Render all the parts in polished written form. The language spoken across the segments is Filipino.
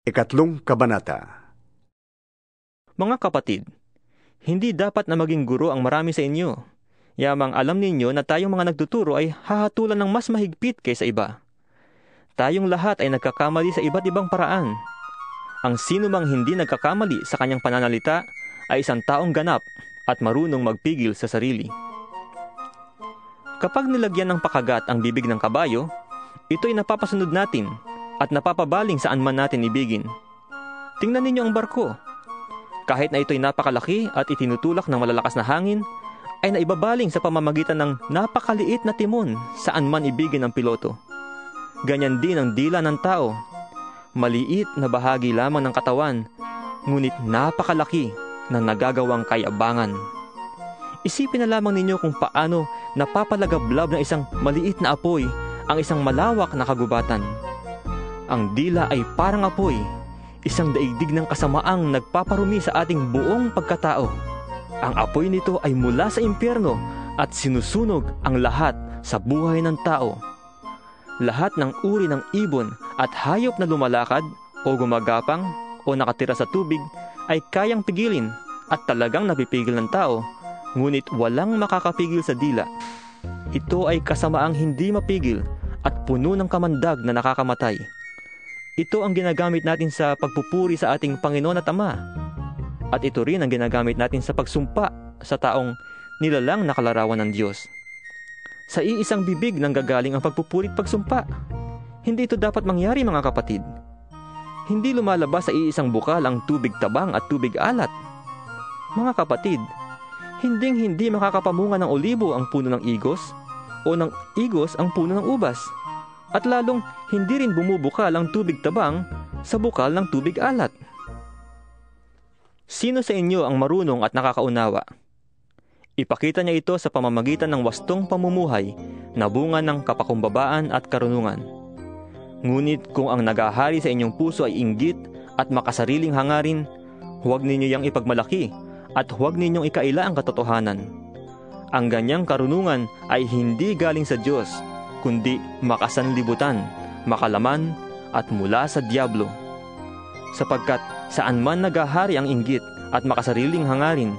Ikatlong kabanata. Mga kapatid, hindi dapat na maging guro ang marami sa inyo. Yamang alam ninyo na tayong mga nagtuturo ay hahatulan ng mas mahigpit kaysa iba. Tayong lahat ay nagkakamali sa iba't ibang paraan. Ang sino mang hindi nagkakamali sa kanyang pananalita ay isang taong ganap at marunong magpigil sa sarili. Kapag nilagyan ng pakagat ang bibig ng kabayo, ito ay napapasunod natin at napapabaling saan man natin ibigin. Tingnan ninyo ang barko. Kahit na ito'y napakalaki at itinutulak ng malalakas na hangin, ay naibabaling sa pamamagitan ng napakaliit na timon saan man ibigin ng piloto. Ganyan din ang dila ng tao. Maliit na bahagi lamang ng katawan, ngunit napakalaki na nagagawang kayabangan. Isipin na lamang ninyo kung paano napapalagablab ng isang maliit na apoy ang isang malawak na kagubatan. Ang dila ay parang apoy, isang daigdig ng kasamaang nagpaparumi sa ating buong pagkatao. Ang apoy nito ay mula sa impyerno at sinusunog ang lahat sa buhay ng tao. Lahat ng uri ng ibon at hayop na lumalakad o gumagapang o nakatira sa tubig ay kayang pigilin at talagang napipigil ng tao, ngunit walang makakapigil sa dila. Ito ay kasamaang hindi mapigil at puno ng kamandag na nakakamatay. Ito ang ginagamit natin sa pagpupuri sa ating Panginoon at Ama, at ito rin ang ginagamit natin sa pagsumpa sa taong nilalang na kalarawan ng Diyos. Sa iisang bibig nang gagaling ang pagpupuri at pagsumpa. Hindi ito dapat mangyari, mga kapatid. Hindi lumalabas sa iisang bukal ang tubig tabang at tubig alat. Mga kapatid, hinding-hindi makakapamunga ng olibo ang puno ng igos o ng igos ang puno ng ubas. At lalong hindi rin bumubukal ang tubig tabang sa bukal ng tubig alat. Sino sa inyo ang marunong at nakakaunawa? Ipakita niya ito sa pamamagitan ng wastong pamumuhay na bunga ng kapakumbabaan at karunungan. Ngunit kung ang nagahari sa inyong puso ay inggit at makasariling hangarin, huwag ninyo yang ipagmalaki at huwag ninyong ikaila ang katotohanan. Ang ganyang karunungan ay hindi galing sa Diyos, kundi makasanlibutan, makalaman at mula sa Diablo. Sapagkat saan man nagahari ang inggit at makasariling hangarin,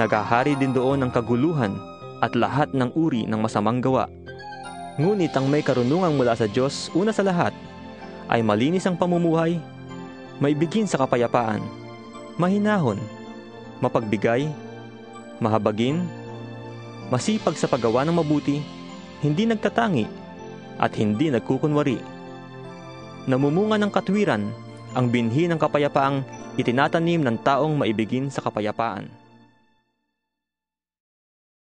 nagahari din doon ang kaguluhan at lahat ng uri ng masamang gawa. Ngunit ang may karunungang mula sa Diyos, una sa lahat, ay malinis ang pamumuhay, maibigin sa kapayapaan, mahinahon, mapagbigay, mahabagin, masipag sa paggawa ng mabuti, hindi nagtatangi, at hindi nagkukunwari. Namumunga ng katwiran ang binhi ng kapayapaang itinatanim ng taong maibigin sa kapayapaan.